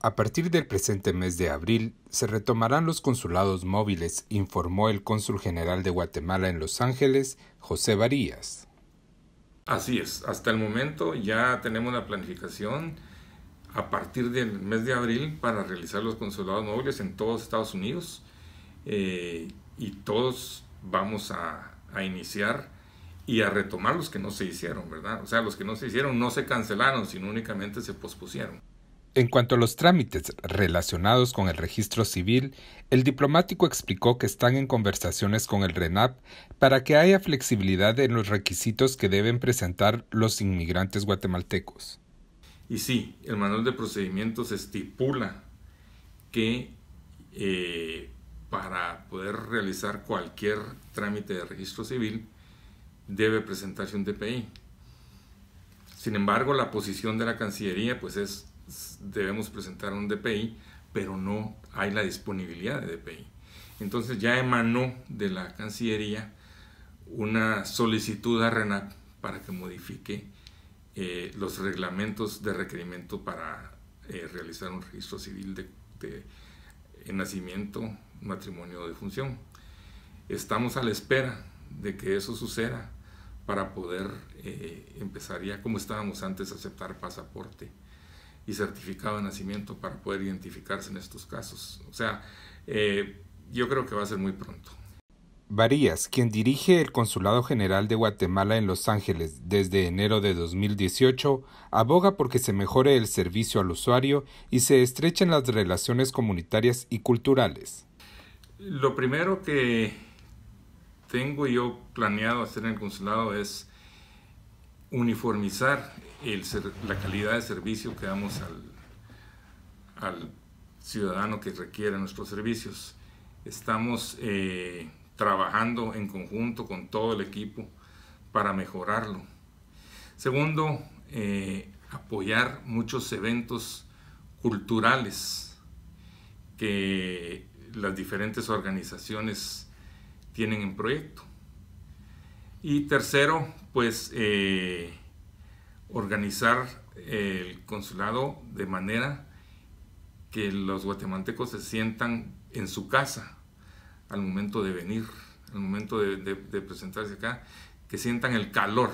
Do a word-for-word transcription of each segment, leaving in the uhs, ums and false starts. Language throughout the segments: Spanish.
A partir del presente mes de abril, se retomarán los consulados móviles, informó el cónsul general de Guatemala en Los Ángeles, José Varías. Así es, hasta el momento ya tenemos la planificación a partir del mes de abril para realizar los consulados móviles en todos Estados Unidos eh, y todos vamos a, a iniciar y a retomar los que no se hicieron, ¿verdad? O sea, los que no se hicieron no se cancelaron, sino únicamente se pospusieron. En cuanto a los trámites relacionados con el registro civil, el diplomático explicó que están en conversaciones con el RENAP para que haya flexibilidad en los requisitos que deben presentar los inmigrantes guatemaltecos. Y sí, el manual de procedimientos estipula que eh, para poder realizar cualquier trámite de registro civil debe presentarse un D P I. Sin embargo, la posición de la Cancillería pues es debemos presentar un D P I, pero no hay la disponibilidad de D P I. Entonces ya emanó de la Cancillería una solicitud a RENAP para que modifique eh, los reglamentos de requerimiento para eh, realizar un registro civil de, de, de nacimiento, matrimonio o defunción. Estamos a la espera de que eso suceda para poder eh, empezar ya como estábamos antes a aceptar pasaporte y certificado de nacimiento para poder identificarse en estos casos. O sea, eh, yo creo que va a ser muy pronto. Varías, quien dirige el Consulado General de Guatemala en Los Ángeles desde enero de dos mil dieciocho, aboga porque se mejore el servicio al usuario y se estrechen las relaciones comunitarias y culturales. Lo primero que tengo yo planeado hacer en el consulado es uniformizar el ser, la calidad de servicio que damos al, al ciudadano que requiere nuestros servicios. Estamos eh, trabajando en conjunto con todo el equipo para mejorarlo. Segundo, eh, apoyar muchos eventos culturales que las diferentes organizaciones tienen en proyecto. Y tercero, pues eh, organizar el consulado de manera que los guatemaltecos se sientan en su casa al momento de venir, al momento de, de, de presentarse acá, que sientan el calor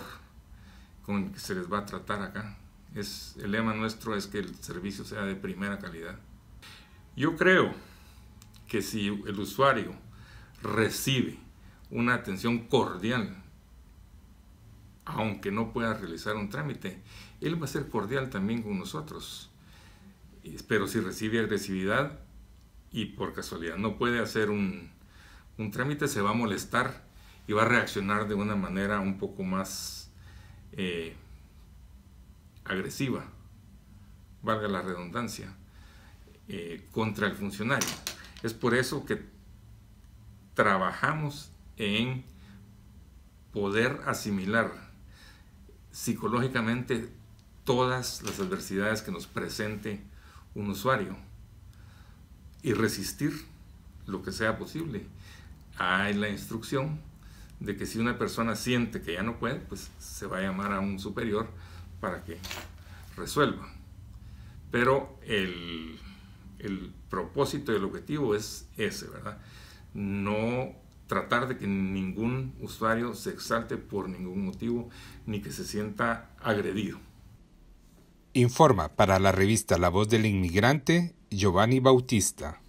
con el que se les va a tratar acá. Es, el lema nuestro es que el servicio sea de primera calidad. Yo creo que si el usuario recibe una atención cordial, aunque no pueda realizar un trámite, él va a ser cordial también con nosotros. Pero si recibe agresividad y por casualidad no puede hacer un, un trámite, se va a molestar y va a reaccionar de una manera un poco más eh, agresiva, valga la redundancia, eh, contra el funcionario. Es por eso que trabajamos en poder asimilar psicológicamente todas las adversidades que nos presente un usuario y resistir lo que sea posible. Hay la instrucción de que si una persona siente que ya no puede, pues se va a llamar a un superior para que resuelva. Pero el, el propósito y el objetivo es ese, ¿verdad? No tratar de que ningún usuario se exalte por ningún motivo ni que se sienta agredido. Informa para la revista La Voz del Inmigrante, Giovanni Bautista.